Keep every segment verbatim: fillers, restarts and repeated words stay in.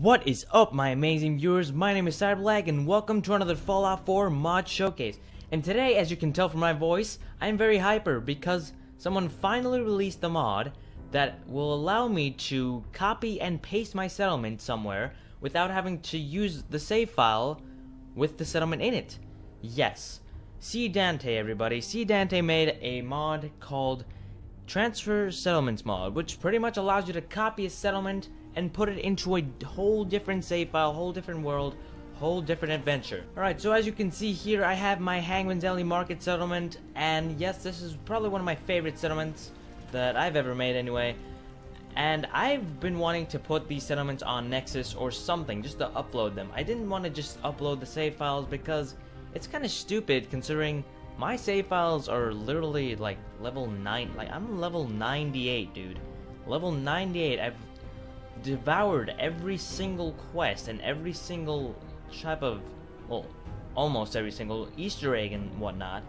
What is up, my amazing viewers? My name is CyberLag and welcome to another Fallout four mod showcase. And today, as you can tell from my voice, I'm very hyper because someone finally released a mod that will allow me to copy and paste my settlement somewhere without having to use the save file with the settlement in it. Yes, C Dante, everybody. C Dante made a mod called Transfer Settlements Mod, which pretty much allows you to copy a settlement and put it into a whole different save file, whole different world, whole different adventure. Alright, so as you can see here, I have my Hangman's Alley market settlement, and yes, this is probably one of my favorite settlements that I've ever made anyway. And I've been wanting to put these settlements on Nexus or something, just to upload them. I didn't want to just upload the save files because it's kind of stupid considering my save files are literally like level nine, like I'm level ninety-eight, dude. Level ninety-eight, I've devoured every single quest and every single type of, well, almost every single Easter egg and whatnot.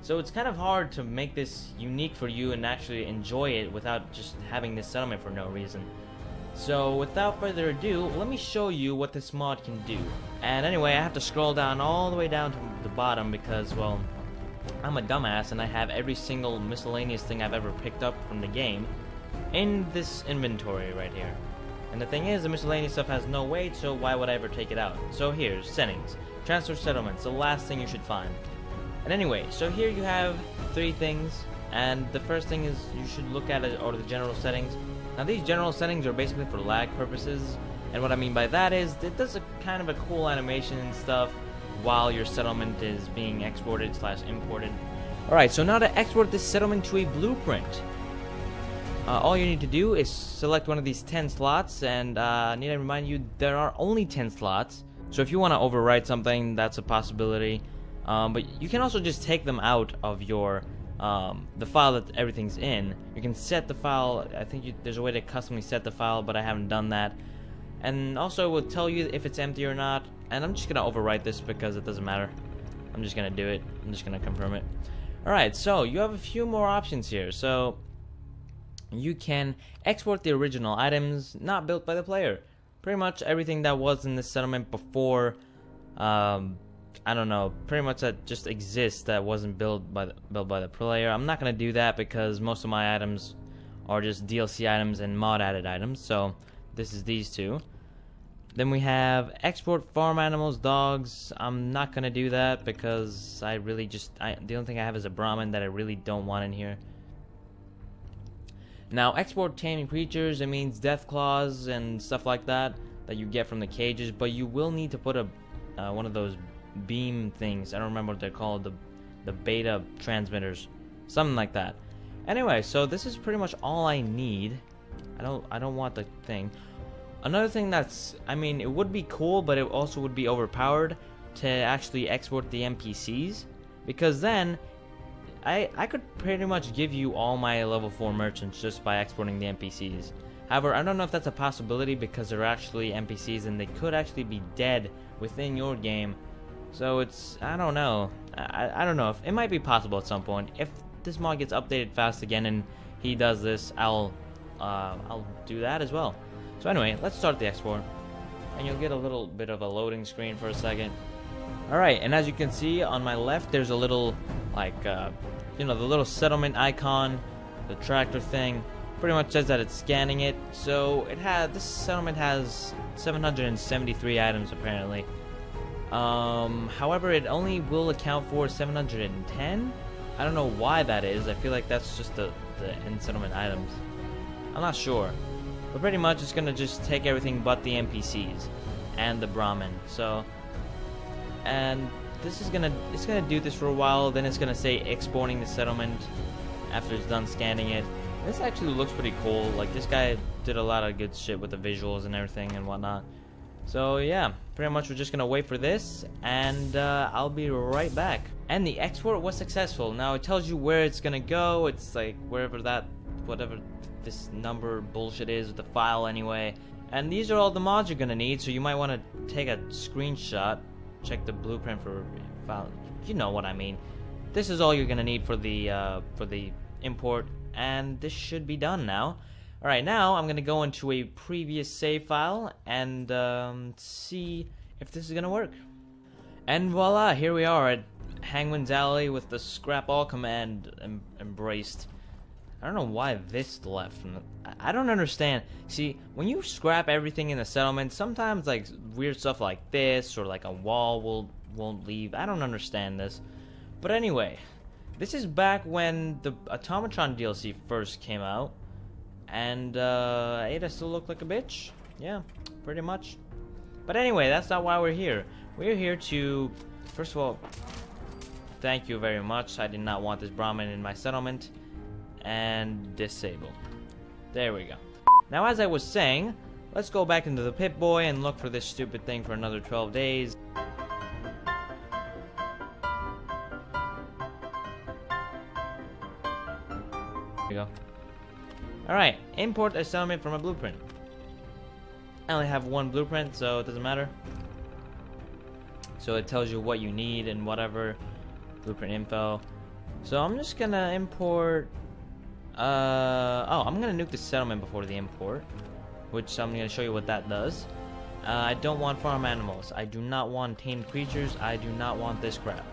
So it's kind of hard to make this unique for you and actually enjoy it without just having this settlement for no reason. So without further ado, let me show you what this mod can do. And anyway, I have to scroll down all the way down to the bottom because, well, I'm a dumbass and I have every single miscellaneous thing I've ever picked up from the game in this inventory right here. And the thing is, the miscellaneous stuff has no weight, so why would I ever take it out? So here's settings, transfer settlements, the last thing you should find. And anyway, so here you have three things, and the first thing is you should look at it, or the general settings. Now these general settings are basically for lag purposes, and what I mean by that is it does a kind of a cool animation and stuff while your settlement is being exported slash imported. Alright, so now to export this settlement to a blueprint. Uh, all you need to do is select one of these ten slots, and uh, need I remind you there are only ten slots, so if you want to overwrite something, that's a possibility, um, but you can also just take them out of your um, the file that everything's in. You can set the file. I think you, there's a way to customly set the file, but I haven't done that, and also it will tell you if it's empty or not. And I'm just gonna overwrite this because it doesn't matter. I'm just gonna do it. I'm just gonna confirm it. Alright, so you have a few more options here. So you can export the original items not built by the player. Pretty much everything that was in this settlement before, um, I don't know, pretty much that just exists that wasn't built by the, built by the player. I'm not going to do that because most of my items are just D L C items and mod added items, so this is these two. Then we have export farm animals, dogs. I'm not going to do that because I really just, I, the only thing I have is a Brahmin that I really don't want in here. Now, export tame creatures, it means death claws and stuff like that that you get from the cages, but you will need to put a uh, one of those beam things. I don't remember what they're called, the, the beta transmitters, something like that. Anyway, so this is pretty much all I need. I don't I don't want the thing. Another thing that's, I mean, it would be cool, but it also would be overpowered to actually export the N P Cs, because then I, I could pretty much give you all my level four merchants just by exporting the N P Cs. However, I don't know if that's a possibility because they're actually N P Cs and they could actually be dead within your game. So it's, I don't know. I, I don't know. If it might be possible at some point. If this mod gets updated fast again and he does this, I'll, uh, I'll do that as well. So anyway, let's start the export. And you'll get a little bit of a loading screen for a second. Alright, and as you can see on my left, there's a little, like, uh, you know, the little settlement icon, the tractor thing, pretty much says that it's scanning it. So it had, this settlement has seven hundred seventy-three items apparently. Um, however, it only will account for seven hundred ten. I don't know why that is. I feel like that's just the, the end settlement items. I'm not sure. But pretty much it's gonna just take everything but the N P Cs and the Brahmin. So, and this is gonna, it's gonna do this for a while, then it's gonna say exporting the settlement after it's done scanning it. This actually looks pretty cool. Like, this guy did a lot of good shit with the visuals and everything and whatnot. So yeah, pretty much we're just gonna wait for this, and uh, I'll be right back. And the export was successful. Now it tells you where it's gonna go. It's like wherever that, whatever this number bullshit is with the file anyway. And these are all the mods you're gonna need, so you might wanna take a screenshot. Check the blueprint for file. You know what I mean. This is all you're gonna need for the uh, for the import, and this should be done now. Alright, now I'm going to go into a previous save file and um, see if this is going to work. And voila, here we are at Hangman's Alley with the scrap all command em embraced. I don't know why this left. From the, I don't understand. See, when you scrap everything in the settlement, sometimes like weird stuff like this or like a wall will won't leave. I don't understand this. But anyway, this is back when the Automatron D L C first came out, and uh, Ada still looked like a bitch. Yeah, pretty much. But anyway, that's not why we're here. We're here to, first of all, thank you very much. I did not want this Brahmin in my settlement. And disable. There we go. Now, as I was saying, let's go back into the Pip-Boy and look for this stupid thing for another twelve days. There we go. Alright, import a settlement from a blueprint. I only have one blueprint, so it doesn't matter. So it tells you what you need and whatever. Blueprint info. So I'm just gonna import... Uh, oh, I'm going to nuke the settlement before the import, which I'm going to show you what that does. Uh, I don't want farm animals. I do not want tame creatures. I do not want this crap.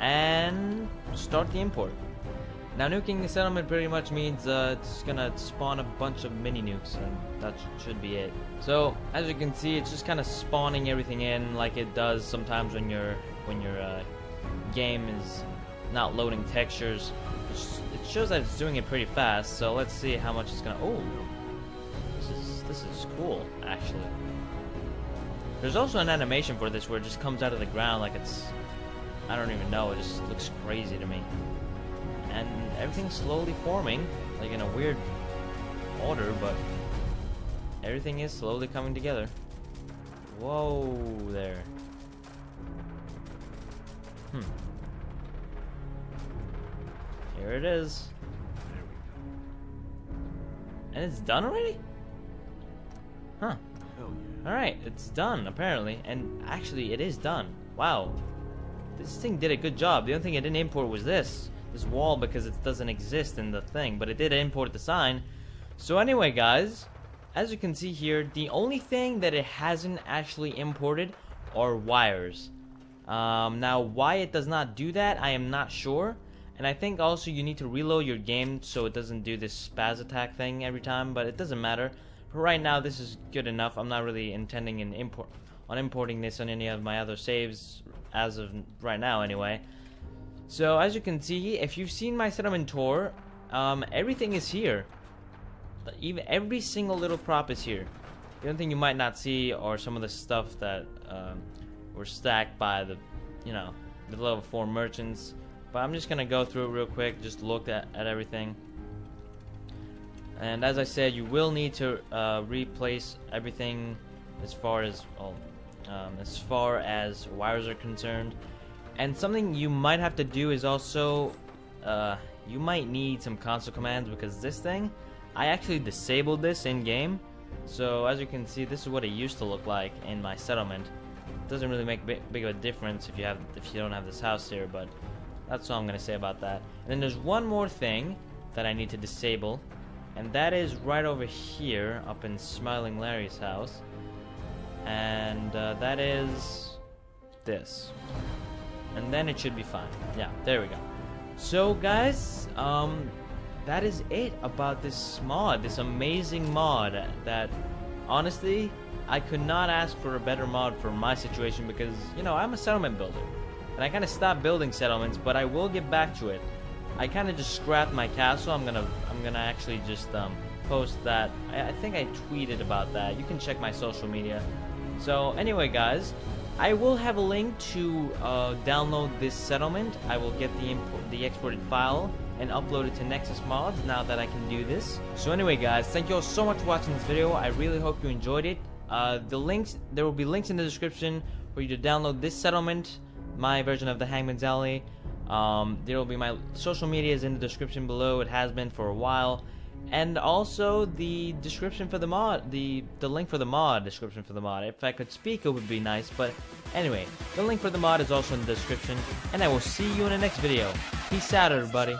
And start the import. Now, nuking the settlement pretty much means uh, it's going to spawn a bunch of mini nukes, and that sh should be it. So, as you can see, it's just kind of spawning everything in like it does sometimes when your when your uh, game is not loading textures. It shows that it's doing it pretty fast, so let's see how much it's gonna. Oh, this is this is cool actually. There's also an animation for this where it just comes out of the ground like it's, I don't even know. It just looks crazy to me. And everything's slowly forming, like in a weird order, but everything is slowly coming together. Whoa there. Hmm. Here it is. There we go. And it's done already? Huh. Hell yeah. Alright, it's done apparently. And actually it is done. Wow. This thing did a good job. The only thing it didn't import was this. This wall, because it doesn't exist in the thing. But it did import the sign. So anyway guys, as you can see here, the only thing that it hasn't actually imported are wires. Um, now why it does not do that, I am not sure. And I think also you need to reload your game so it doesn't do this spaz attack thing every time, but it doesn't matter. For right now, this is good enough. I'm not really intending in import on importing this on any of my other saves as of right now anyway. So as you can see, if you've seen my settlement tour, um, everything is here. Even every single little prop is here. The only thing you might not see are some of the stuff that uh, were stacked by the, you know, the level four merchants. But I'm just gonna go through it real quick, just look at, at everything. And as I said, you will need to uh, replace everything as far as well, um, as far as wires are concerned. And something you might have to do is also uh, you might need some console commands, because this thing, I actually disabled this in game. So as you can see, this is what it used to look like in my settlement. It doesn't really make big, big of a difference if you have if you don't have this house here, but that's all I'm going to say about that. And then there's one more thing that I need to disable, and that is right over here up in Smiling Larry's house. And uh, that is this. And then it should be fine. Yeah, there we go. So guys, um, that is it about this mod, this amazing mod that honestly, I could not ask for a better mod for my situation, because, you know, I'm a settlement builder. And I kind of stopped building settlements, but I will get back to it. I kind of just scrapped my castle. I'm gonna, I'm gonna actually just um, post that. I, I think I tweeted about that. You can check my social media. So anyway, guys, I will have a link to uh, download this settlement. I will get the import, the exported file, and upload it to Nexus Mods now that I can do this. So anyway, guys, thank you all so much for watching this video. I really hope you enjoyed it. Uh, the links, there will be links in the description for you to download this settlement. My version of the Hangman's Alley. Um, there will be my social medias in the description below. It has been for a while, and also the description for the mod, the the link for the mod, description for the mod. If I could speak, it would be nice. But anyway, the link for the mod is also in the description, and I will see you in the next video. Peace out, everybody.